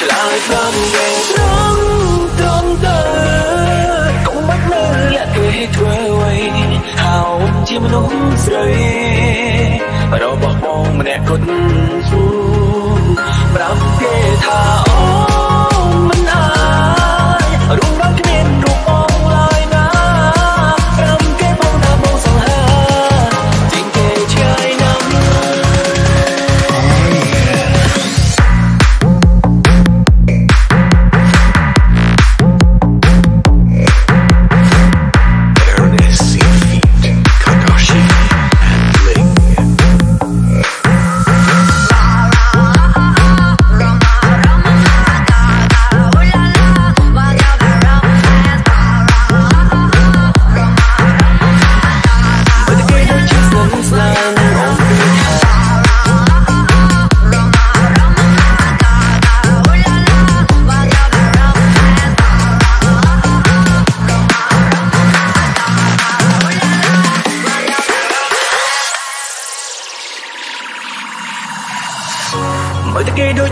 trở lại vang lên trong tâm ta cũng bắt lơ là tôi thuê quay hào chim nốt rơi và đó bọc bông mà đẹp cốt du bám kề thao mình ai đúng đó cái nên đúng bông lại na em cái bông đã bông sang ha tình kề trời năm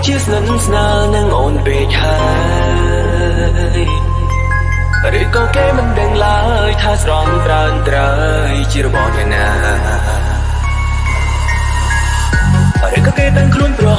chiếc nắng xa nắng ồn về hai rồi có cái mình đang lái tha sòng tràn trời chỉ là bọn này nè rồi có cái đang khốn